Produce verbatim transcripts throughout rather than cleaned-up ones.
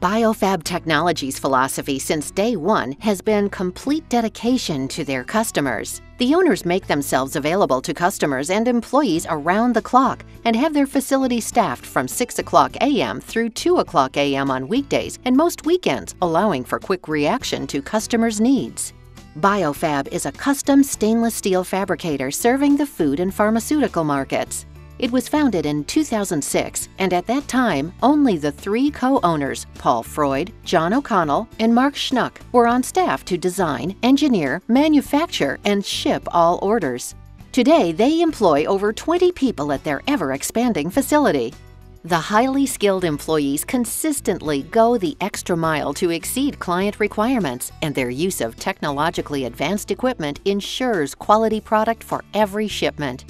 BioFab Technologies' philosophy since day one has been complete dedication to their customers. The owners make themselves available to customers and employees around the clock and have their facility staffed from six o'clock a m through two o'clock a m on weekdays and most weekends, allowing for quick reaction to customers' needs. BioFab is a custom stainless steel fabricator serving the food and pharmaceutical markets. It was founded in two thousand six, and at that time, only the three co-owners, Paul Freud, John O'Connell, and Mark Schnuck, were on staff to design, engineer, manufacture, and ship all orders. Today, they employ over twenty people at their ever-expanding facility. The highly skilled employees consistently go the extra mile to exceed client requirements, and their use of technologically advanced equipment ensures quality product for every shipment.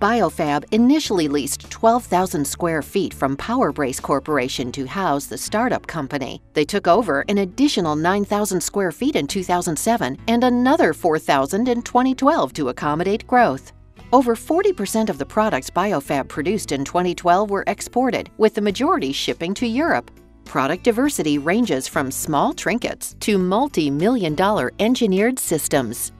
BioFab initially leased twelve thousand square feet from Powerbrace Corporation to house the startup company. They took over an additional nine thousand square feet in two thousand seven and another four thousand in twenty twelve to accommodate growth. Over forty percent of the products BioFab produced in twenty twelve were exported, with the majority shipping to Europe. Product diversity ranges from small trinkets to multi-million dollar engineered systems.